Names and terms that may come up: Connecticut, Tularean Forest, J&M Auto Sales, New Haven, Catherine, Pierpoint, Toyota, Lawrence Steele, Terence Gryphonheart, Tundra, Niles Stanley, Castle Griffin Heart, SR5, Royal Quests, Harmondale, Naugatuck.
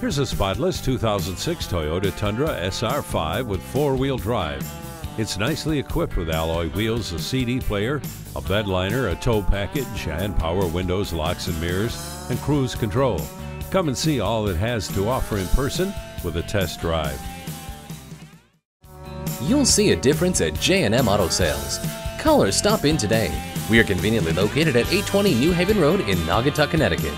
Here's a spotless 2006 Toyota Tundra SR5 with four-wheel drive. It's nicely equipped with alloy wheels, a CD player, a bed liner, a tow package, and power windows, locks and mirrors, and cruise control. Come and see all it has to offer in person with a test drive. You'll see a difference at J&M Auto Sales. Call or stop in today. We are conveniently located at 820 New Haven Road in Naugatuck, Connecticut.